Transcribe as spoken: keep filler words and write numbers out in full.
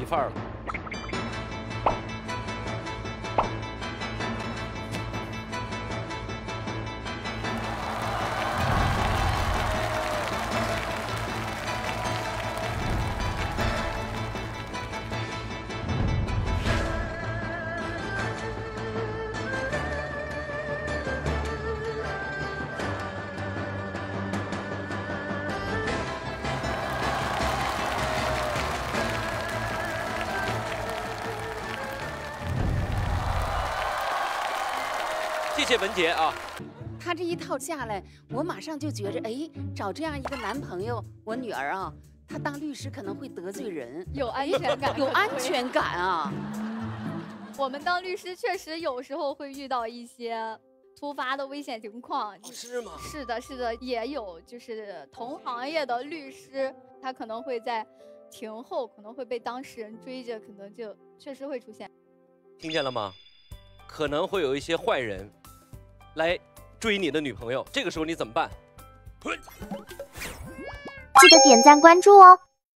媳妇儿了。谢谢文杰啊！他这一套下来，我马上就觉着，哎，找这样一个男朋友，我女儿啊，她当律师可能会得罪人，有安全感，有安全感啊。我们当律师确实有时候会遇到一些突发的危险情况，哦、是吗？是的，是的，也有就是同行业的律师，他可能会在庭后可能会被当事人追着，可能就确实会出现。听见了吗？可能会有一些坏人。 来追你的女朋友，这个时候你怎么办？记得点赞关注哦。